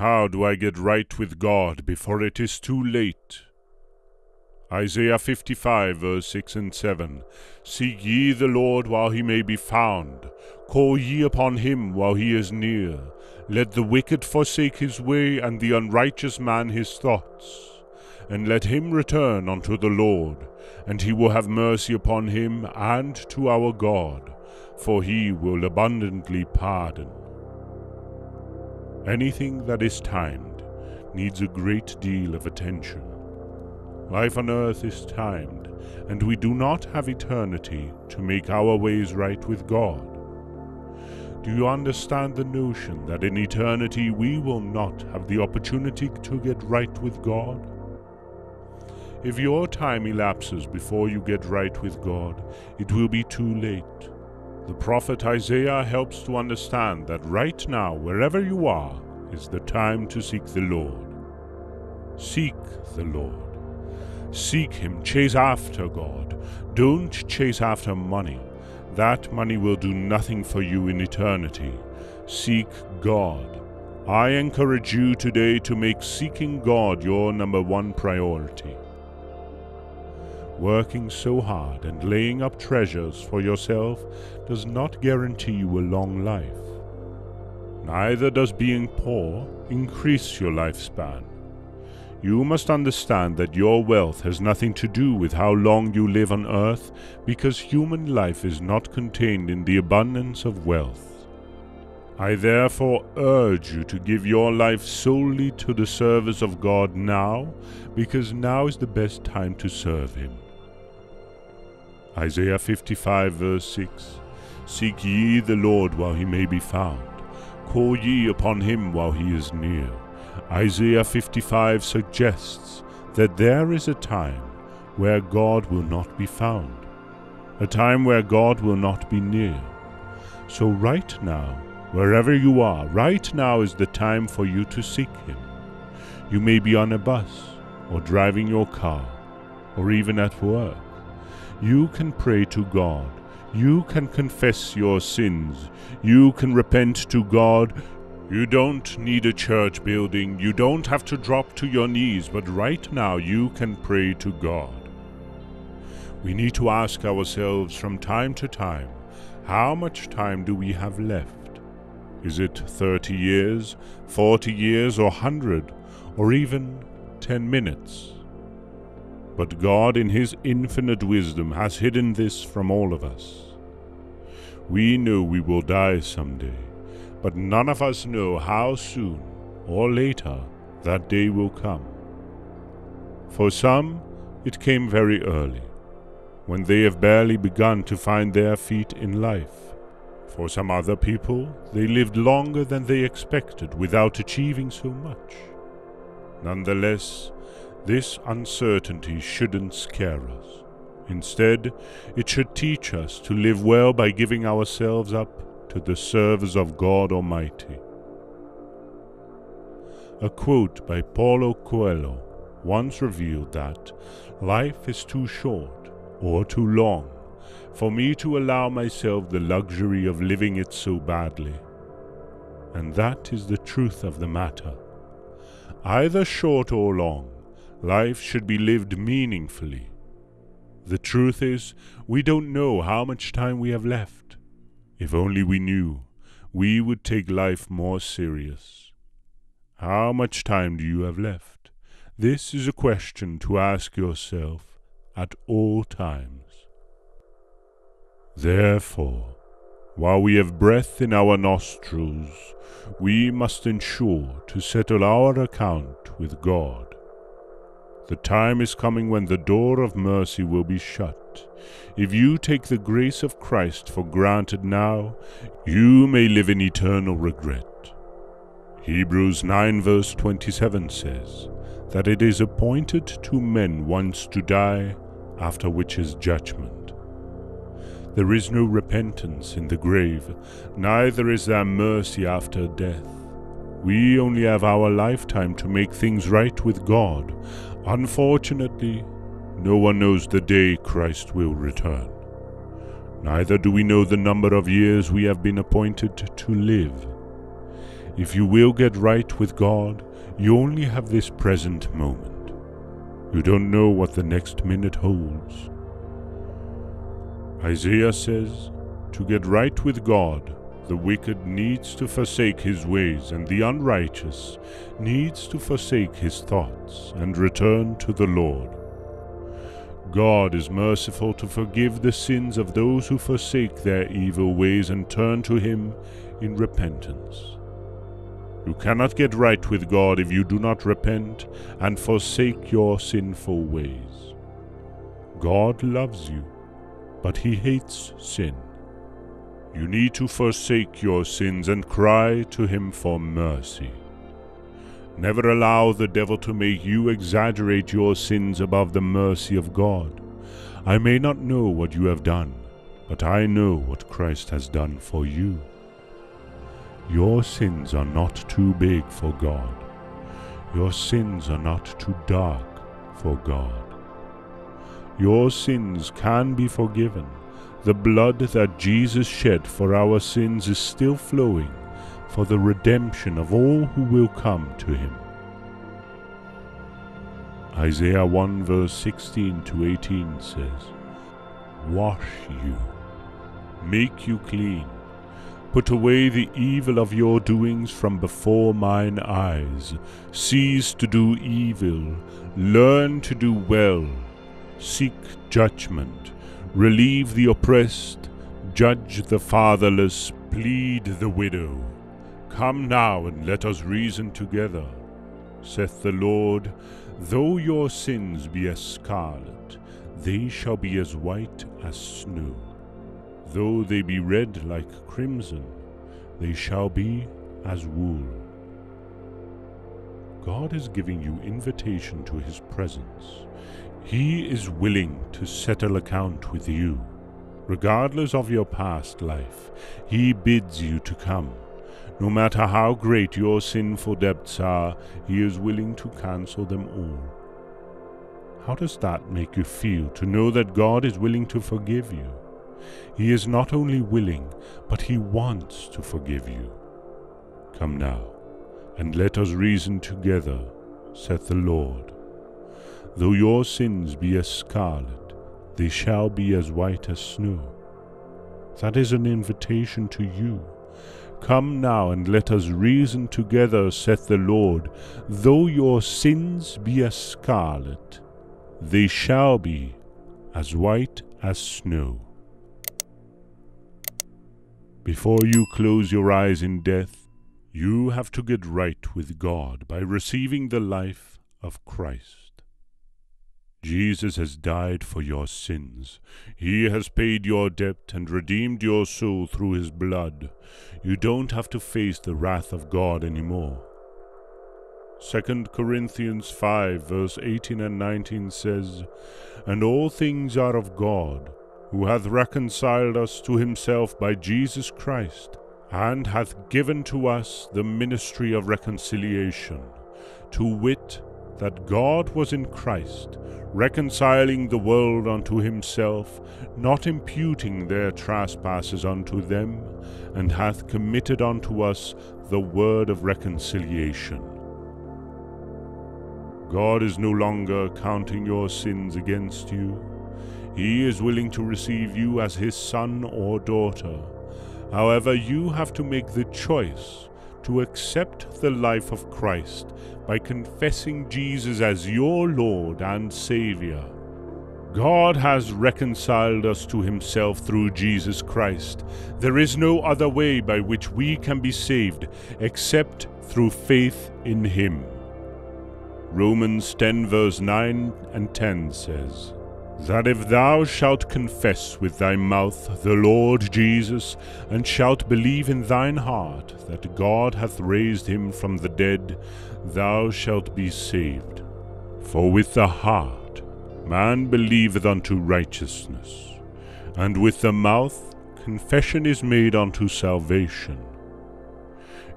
How do I get right with God before it is too late? Isaiah 55, verse 6 and 7. Seek ye the Lord while he may be found. Call ye upon him while he is near. Let the wicked forsake his way, and the unrighteous man his thoughts. And let him return unto the Lord, and he will have mercy upon him, and to our God, for he will abundantly pardon. Anything that is timed needs a great deal of attention. Life on earth is timed, and we do not have eternity to make our ways right with God. Do you understand the notion that in eternity we will not have the opportunity to get right with God? If your time elapses before you get right with God, it will be too late. The prophet Isaiah helps to understand that right now, wherever you are, is the time to seek the Lord. Seek the Lord. Seek him. Chase after God. Don't chase after money. That money will do nothing for you in eternity. Seek God. I encourage you today to make seeking God your number one priority. Working so hard and laying up treasures for yourself does not guarantee you a long life. Neither does being poor increase your lifespan. You must understand that your wealth has nothing to do with how long you live on earth, because human life is not contained in the abundance of wealth. I therefore urge you to give your life solely to the service of God now, because now is the best time to serve him. Isaiah 55, verse 6. Seek ye the Lord while he may be found. Call ye upon him while he is near. Isaiah 55 suggests that there is a time where God will not be found, a time where God will not be near. So right now, wherever you are, right now is the time for you to seek him. You may be on a bus, or driving your car, or even at work. You can pray to God. You can confess your sins. You can repent to God. You don't need a church building. You don't have to drop to your knees, but right now you can pray to God. We need to ask ourselves from time to time, how much time do we have left? Is it 30 years, 40 years, or 100, or even 10 minutes? But God in his infinite wisdom has hidden this from all of us. We know we will die someday. But none of us know how soon or later that day will come. For some, it came very early, when they have barely begun to find their feet in life. For some other people, they lived longer than they expected without achieving so much. Nonetheless, this uncertainty shouldn't scare us. Instead, it should teach us to live well by giving ourselves up to the service of God Almighty. A quote by Paulo Coelho once revealed that life is too short or too long for me to allow myself the luxury of living it so badly. And that is the truth of the matter. Either short or long, life should be lived meaningfully. The truth is, we don't know how much time we have left. If only we knew, we would take life more serious. How much time do you have left? This is a question to ask yourself at all times. Therefore, while we have breath in our nostrils, we must ensure to settle our account with God. The time is coming when the door of mercy will be shut. If you take the grace of Christ for granted now, you may live in eternal regret. Hebrews 9 verse 27 says that it is appointed to men once to die, after which is judgment. There is no repentance in the grave, neither is there mercy after death. We only have our lifetime to make things right with God. Unfortunately, no one knows the day Christ will return. Neither do we know the number of years we have been appointed to live. If you will get right with God, you only have this present moment. You don't know what the next minute holds. Isaiah says, to get right with God, the wicked needs to forsake his ways, and the unrighteous needs to forsake his thoughts and return to the Lord. God is merciful to forgive the sins of those who forsake their evil ways and turn to him in repentance. You cannot get right with God if you do not repent and forsake your sinful ways. God loves you, but he hates sin. You need to forsake your sins and cry to him for mercy. Never allow the devil to make you exaggerate your sins above the mercy of God. I may not know what you have done, but I know what Christ has done for you. Your sins are not too big for God. Your sins are not too dark for God. Your sins can be forgiven. The blood that Jesus shed for our sins is still flowing for the redemption of all who will come to him. Isaiah 1 verse 16 to 18 says, wash you, make you clean, put away the evil of your doings from before mine eyes, cease to do evil, learn to do well, seek judgment, relieve the oppressed, judge the fatherless, plead the widow. Come now and let us reason together, saith the Lord. Though your sins be as scarlet, they shall be as white as snow. Though they be red like crimson, they shall be as wool. God is giving you invitation to his presence. He is willing to settle account with you. Regardless of your past life, he bids you to come. No matter how great your sinful debts are, he is willing to cancel them all. How does that make you feel to know that God is willing to forgive you? He is not only willing, but he wants to forgive you. Come now, and let us reason together, saith the Lord. Though your sins be as scarlet, they shall be as white as snow. That is an invitation to you. Come now and let us reason together, saith the Lord. Though your sins be as scarlet, they shall be as white as snow. Before you close your eyes in death, you have to get right with God by receiving the life of Christ. Jesus has died for your sins. He has paid your debt and redeemed your soul through his blood. You don't have to face the wrath of God anymore. 2 Corinthians 5 verse 18 and 19 says, and all things are of God, who hath reconciled us to himself by Jesus Christ, and hath given to us the ministry of reconciliation, to wit, that God was in Christ, reconciling the world unto himself, not imputing their trespasses unto them, and hath committed unto us the word of reconciliation. God is no longer counting your sins against you. He is willing to receive you as his son or daughter. However, you have to make the choice to accept the life of Christ by confessing Jesus as your Lord and Savior. God has reconciled us to himself through Jesus Christ. There is no other way by which we can be saved except through faith in him. Romans 10 verse 9 and 10 says, that if thou shalt confess with thy mouth the Lord Jesus, and shalt believe in thine heart that God hath raised him from the dead, thou shalt be saved. For with the heart man believeth unto righteousness, and with the mouth confession is made unto salvation.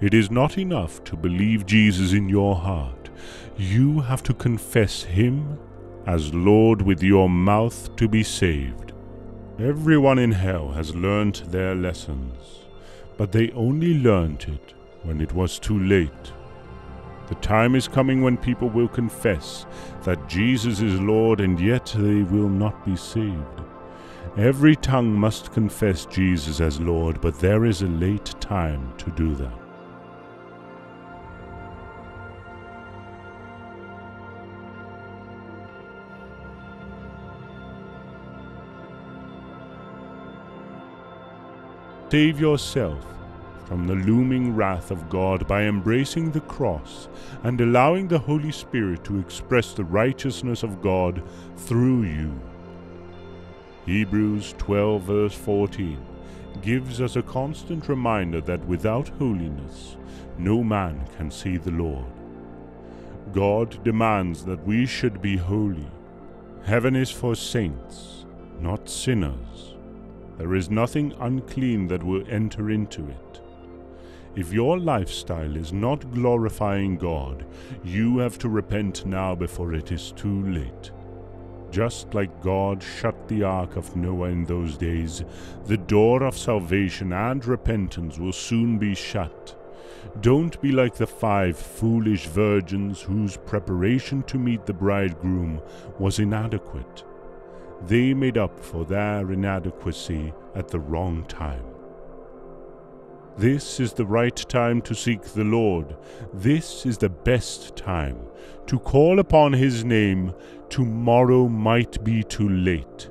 It is not enough to believe Jesus in your heart. You have to confess him as Lord with your mouth to be saved. Everyone in hell has learnt their lessons, but they only learnt it when it was too late. The time is coming when people will confess that Jesus is Lord, and yet they will not be saved. Every tongue must confess Jesus as Lord, but there is a late time to do that. Save yourself from the looming wrath of God by embracing the cross and allowing the Holy Spirit to express the righteousness of God through you. Hebrews 12 verse 14 gives us a constant reminder that without holiness no man can see the Lord. God demands that we should be holy. Heaven is for saints, not sinners. There is nothing unclean that will enter into it. If your lifestyle is not glorifying God, you have to repent now before it is too late. Just like God shut the ark of Noah in those days, the door of salvation and repentance will soon be shut. Don't be like the 5 foolish virgins whose preparation to meet the bridegroom was inadequate. They made up for their inadequacy at the wrong time. This is the right time to seek the Lord. This is the best time to call upon His name. Tomorrow might be too late.